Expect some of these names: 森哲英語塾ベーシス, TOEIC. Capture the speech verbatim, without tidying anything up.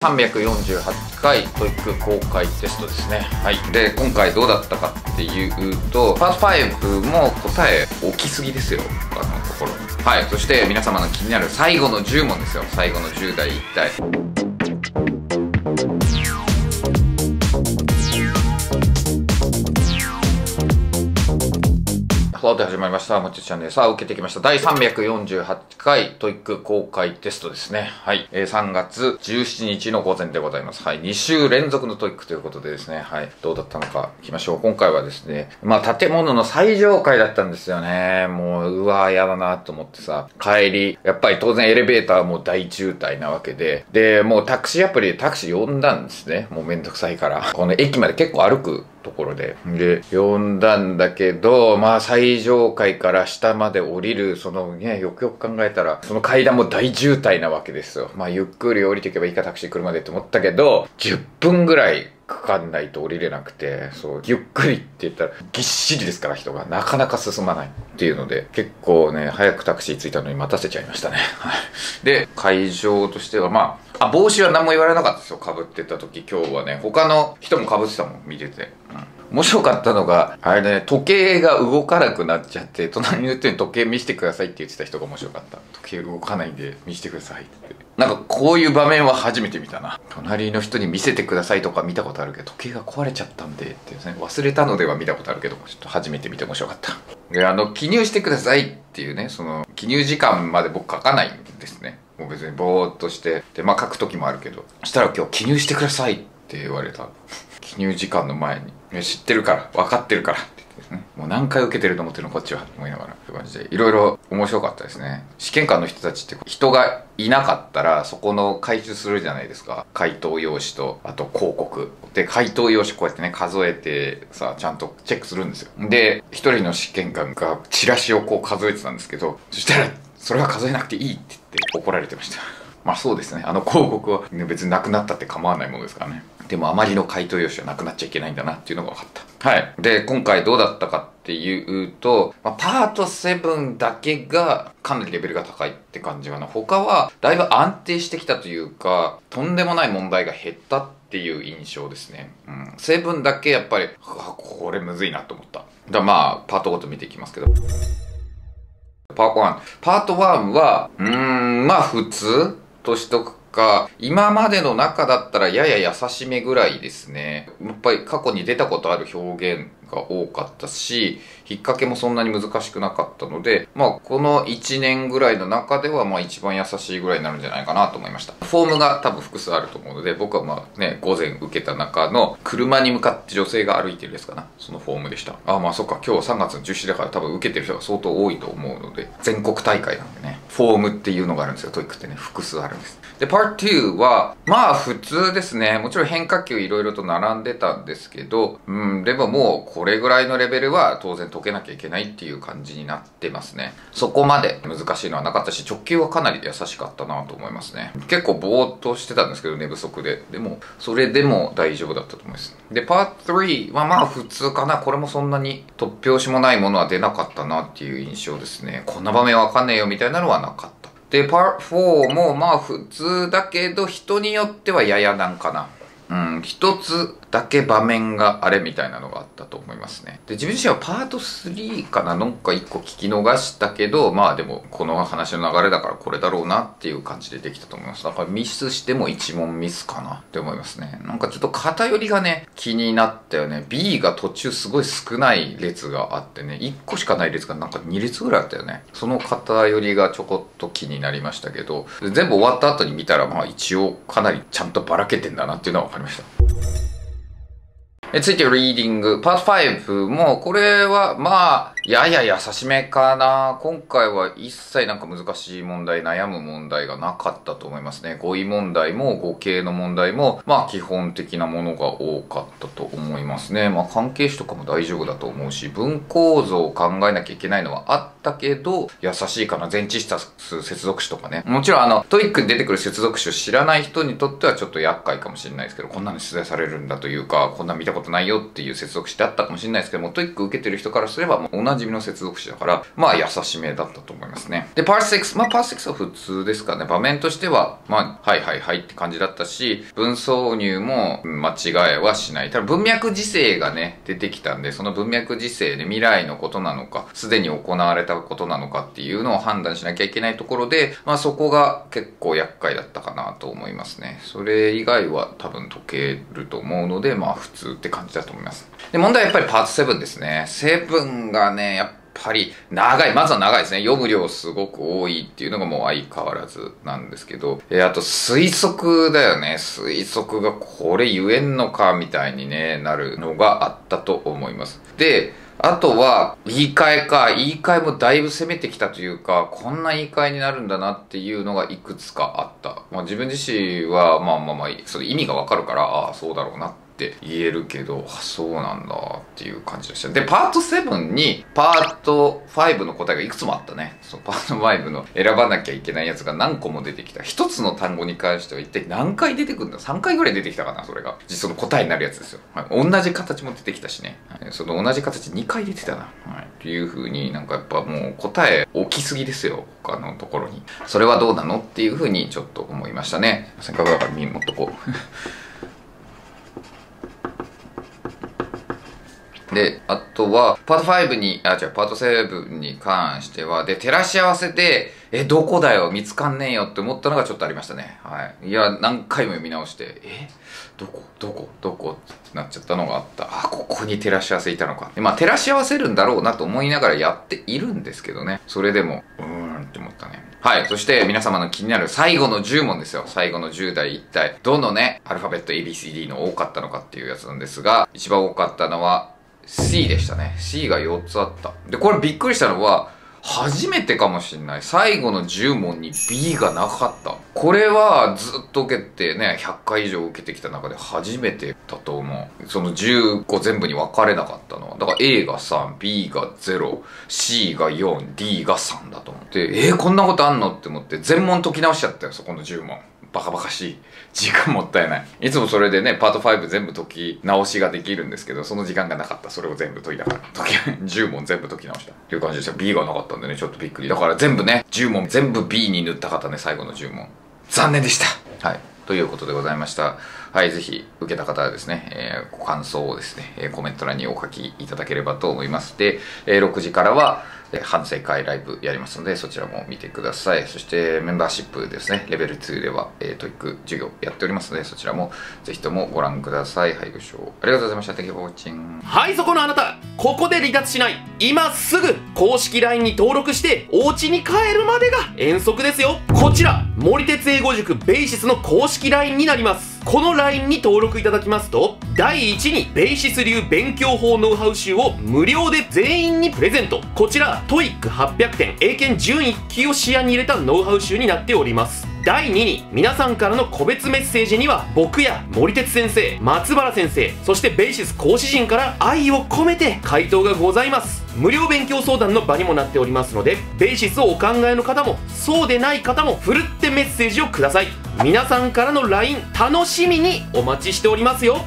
さんびゃくよんじゅうはちかいトーイック公開テストですね。はい。で、今回どうだったかっていうと、パートごも答え大きすぎですよ、あのところ。はい。そして皆様の気になる最後のじゅうもんですよ。最後のじゅうだい一体。ハローで始まりました。もちちゃんです。さあ、受けてきました。第さんびゃくよんじゅうはちかいトーイック公開テストですね。はい。えー、さんがつじゅうしちにちの午前でございます。はい。にしゅうれんぞくのトーイックということでですね。はい。どうだったのか行きましょう。今回はですね、まあ、建物の最上階だったんですよね。もう、うわぁ、やだなぁと思ってさ、帰り、やっぱり当然エレベーターも大渋滞なわけで、で、もうタクシーアプリでタクシー呼んだんですね。もうめんどくさいから。この駅まで結構歩くところで。で、呼んだんだけど、まあ、最最上階から下まで降りる、そのね、よくよく考えたら、その階段も大渋滞なわけですよ。まあ、ゆっくり降りていけばいいか、タクシー車でって思ったけど、じゅっぷんぐらいかかんないと降りれなくて、そう、ゆっくりって言ったら、ぎっしりですから、人が。なかなか進まないっていうので、結構ね、早くタクシー着いたのに待たせちゃいましたね。で、会場としては、まあ、あ、帽子は何も言われなかったですよ。被ってた時、今日はね、他の人も被ってたもん、見てて。うん。面白かったのが、あれね、時計が動かなくなっちゃって、隣の人に時計見せてくださいって言ってた人が面白かった。時計動かないんで見せてくださいって。なんかこういう場面は初めて見たな。隣の人に見せてくださいとか見たことあるけど、時計が壊れちゃったんでってですね、忘れたのでは見たことあるけど、ちょっと初めて見て面白かった。で、あの、記入してくださいっていうね、その、記入時間まで僕書かないんですね。もう別にぼーっとして、で、まあ書く時もあるけど、そしたら今日記入してくださいって言われた。記入時間の前に。知ってるから、分かってるからって言ってですね。もう何回受けてると思ってるのこっちは。思いながら。という感じで、いろいろ面白かったですね。試験官の人たちって人がいなかったら、そこの回収するじゃないですか。回答用紙と、あと広告。で、回答用紙こうやってね、数えてさ、ちゃんとチェックするんですよ。で、一人の試験官がチラシをこう数えてたんですけど、そしたら、それは数えなくていいって言って怒られてました。まあそうですね。あの広告は別になくなったって構わないものですからね。でもあまりの回答用紙はなくなっちゃいけないんだなっていうのが分かった。はい。で、今回どうだったかっていうと、まあ、パートななだけがかなりレベルが高いって感じかな。他はだいぶ安定してきたというか、とんでもない問題が減ったっていう印象ですね。うん。ななだけやっぱり、うわ、これむずいなと思った。だまあ、パートごと見ていきますけど。パートいち。パートいちは、うーん、まあ普通としとくか、今までの中だったらやや優しめぐらいですね。やっぱり過去に出たことある表現が多かったし、引っ掛けもそんなに難しくなかったので、まあこのいちねんぐらいの中ではまあ一番優しいぐらいになるんじゃないかなと思いました。フォームが多分複数あると思うので、僕はまあね、午前受けた中の車に向かって女性が歩いてるですかな。そのフォームでした。ああまあそっか、今日さんがつのじゅうしちにちだから多分受けてる人が相当多いと思うので、全国大会なんでね、フォームっていうのがあるんですよ。トーイックってね、複数あるんです。で、パートには、まあ普通ですね。もちろん変化球いろいろと並んでたんですけど、うん、でももうこれぐらいのレベルは当然解けなきゃいけないっていう感じになってますね。そこまで難しいのはなかったし、直球はかなり優しかったなと思いますね。結構ぼーっとしてたんですけど、寝不足で。でも、それでも大丈夫だったと思います。で、パートさんはまあ普通かな。これもそんなに突拍子もないものは出なかったなっていう印象ですね。こんな場面わかんねえよみたいなのはなかった。で、パートよんもまあ普通だけど、人によってはややなんかな。うん、一つだけ場面があれみたいなのがあったと思いますね。で、自分自身はパートさんかななんか一個聞き逃したけど、まあでもこの話の流れだからこれだろうなっていう感じでできたと思います。だからミスしても一問ミスかなって思いますね。なんかちょっと偏りがね、気になったよね。B が途中すごい少ない列があってね、いっこしかない列がなんかにれつぐらいあったよね。その偏りがちょこっと気になりましたけど、全部終わった後に見たらまあ一応かなりちゃんとばらけてんだなっていうのは分かりました。え、ついてリーディング。パートごも、これは、まあ、やや優しめかな。今回は一切なんか難しい問題、悩む問題がなかったと思いますね。語彙問題も語形の問題も、まあ基本的なものが多かったと思いますね。まあ関係詞とかも大丈夫だと思うし、文構造を考えなきゃいけないのはあったけど、優しいかな。前置詞足す接続詞とかね。もちろんあの、トイックに出てくる接続詞を知らない人にとってはちょっと厄介かもしれないですけど、こんなの取材されるんだというか、こんな見たことないよっていう接続詞であったかもしれないですけども、トイック受けてる人からすればもう同じ馴染みの接続詞だから、まあ優しめだったと思いますね。で、パーセックス。まあパーセックスは普通ですかね。場面としては、まあ、はいはいはいって感じだったし、文挿入も間違いはしない。ただ文脈時制がね、出てきたんで、その文脈時制で未来のことなのか、すでに行われたことなのかっていうのを判断しなきゃいけないところで、まあそこが結構厄介だったかなと思いますね。それ以外は多分解けると思うので、まあ普通って感じだと思います。で、問題はやっぱりパートセブンですね。セブンがね、やっぱやはり長い、まずは長いですね。読む量すごく多いっていうのがもう相変わらずなんですけど、えー、あと推測だよね。推測がこれ言えんのかみたいにね、なるのがあったと思います。で、あとは、言い換えか。言い換えもだいぶ攻めてきたというか、こんな言い換えになるんだなっていうのがいくつかあった。まあ自分自身は、まあまあまあ、それ意味がわかるから、ああ、そうだろうなって言えるけど、あ、そうなんだっていう感じでした。で、パートセブンにパートファイブの答えがいくつもあったね。そう、パートファイブの選ばなきゃいけないやつが何個も出てきた。一つの単語に関しては一体何回出てくるんだ ?さん 回ぐらい出てきたかな、それが。その答えになるやつですよ。はい、同じ形も出てきたしね。はい、その同じ形にかい出てたな。はい、っていう風になんかやっぱもう答え置きすぎですよ。他のところに。それはどうなのっていう風にちょっと思いましたね。せっかくだから見持っとこう。で、あとは、パートファイブに、あ、違う、パートセブンに関しては、で、照らし合わせて、え、どこだよ、見つかんねえよって思ったのがちょっとありましたね。はい。いや、何回も読み直して、え、どこ、どこ、どこってなっちゃったのがあった。あ、ここに照らし合わせいたのか。で、まあ、照らし合わせるんだろうなと思いながらやっているんですけどね。それでも、うーんって思ったね。はい。そして、皆様の気になる最後のじゅう問ですよ。最後のじゅう代一体、どのね、アルファベット エービーシーディー の多かったのかっていうやつなんですが、一番多かったのは、C でしたね。C がよっつあった。で、これびっくりしたのは、初めてかもしんない。最後のじゅう問に B がなかった。これはずっと受けてね、ひゃっかい以上受けてきた中で初めてだと思う。そのじゅうご全部に分かれなかったのは。だから A がさん、B がゼロ、C がよん、D がさんだと思って、えー、こんなことあんのって思って、全問解き直しちゃったよ、そこのじゅう問。バカバカしい。時間もったいない。いつもそれでね、パートファイブ全部解き直しができるんですけど、その時間がなかった。それを全部解いたから。解き、じゅう問全部解き直した。っていう感じでした。B がなかったんでね、ちょっとびっくり。だから全部ね、じゅう問全部 B に塗った方ね、最後のじゅう問。残念でした。はい。ということでございました。はい、ぜひ、受けた方はですね、えー、ご感想をですね、えー、コメント欄にお書きいただければと思います。で、えー、ろくじからは、反省会ライブやりますので、そちらも見てください。そしてメンバーシップですね、レベルツーでは、えー、トーイック授業やっておりますので、そちらもぜひともご覧ください。はい、ご視聴ありがとうございました。Thank you for watching。はい、そこのあなた、ここで離脱しない。今すぐ公式 ライン に登録して、お家に帰るまでが遠足ですよ。こちら、森哲英語塾ベーシスの公式 ライン になります。この ライン に登録いただきますと、だいいちにベーシス流勉強法ノウハウ集を無料で全員にプレゼント。こちら トーイックはっぴゃく 点、英検準いっ級を視野に入れたノウハウ集になっております。だいにに皆さんからの個別メッセージには、僕や森哲先生、松原先生、そしてベーシス講師陣から愛を込めて回答がございます。無料勉強相談の場にもなっておりますので、ベーシスをお考えの方もそうでない方もふるってメッセージをください。皆さんからの ライン 楽しみにお待ちしておりますよ。